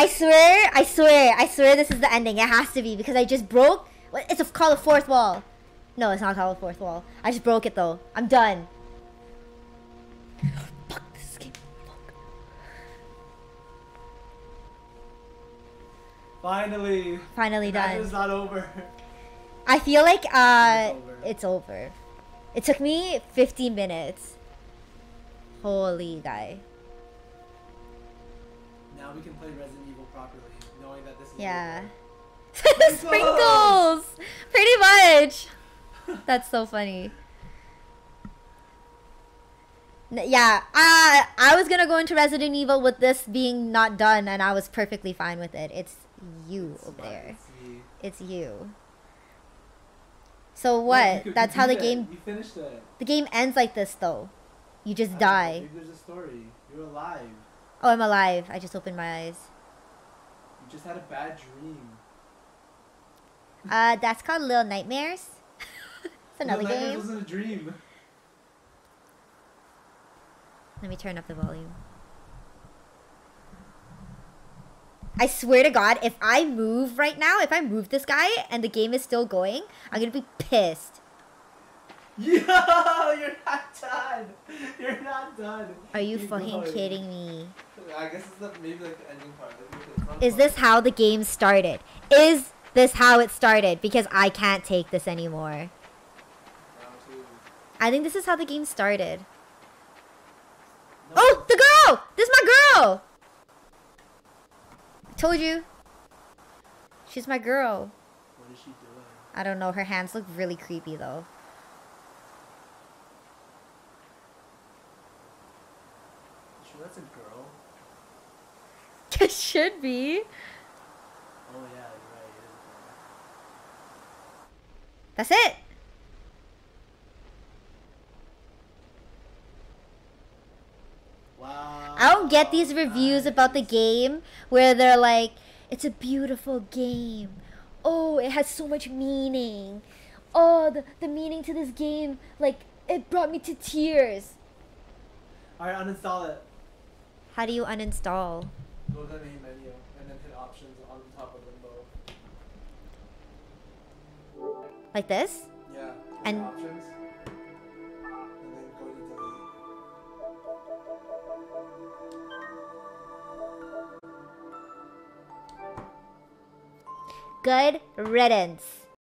I swear this is the ending. It has to be, because I just broke... It's called a fourth wall. No, it's not called a fourth wall. I just broke it, though. I'm done. Fuck this game. Fuck. Finally. Finally done. That is not over. I feel like, it's over. It took me 15 minutes. Holy guy. Now we can play Resident Evil properly, knowing that this is... Yeah. Sprinkles! Pretty much! That's so funny. Yeah, I was gonna go into Resident Evil with this being not done, and I was perfectly fine with it. It's you over there. It's you. So what? Yeah, that's how the game... You finished it. The game ends like this, though. You just die. Maybe there's a story. You're alive. Oh, I'm alive. I just opened my eyes. You just had a bad dream. That's called Little Nightmares. It's another game. Little Nightmares wasn't a dream. Let me turn up the volume. I swear to God, if I move right now, if I move this guy and the game is still going, I'm gonna be pissed. Yo, you're not done. You're not done. Are you fucking kidding me? I guess it's not, maybe like the ending part. Is this how the game started? Is this how it started? Because I can't take this anymore. I think this is how the game started. No. Oh, the girl! This is my girl! Told you. She's my girl. What is she doing? I don't know. Her hands look really creepy though. Sure, that's a girl. It should be. Oh yeah, you're right. That's it. Wow. I don't get these reviews about the game where they're like, it's a beautiful game. Oh, it has so much meaning. Oh, the meaning to this game, like, it brought me to tears. Alright, uninstall it. How do you uninstall? Go to the main menu and then hit options on top of Limbo. Like this? Yeah. And options. Good riddance.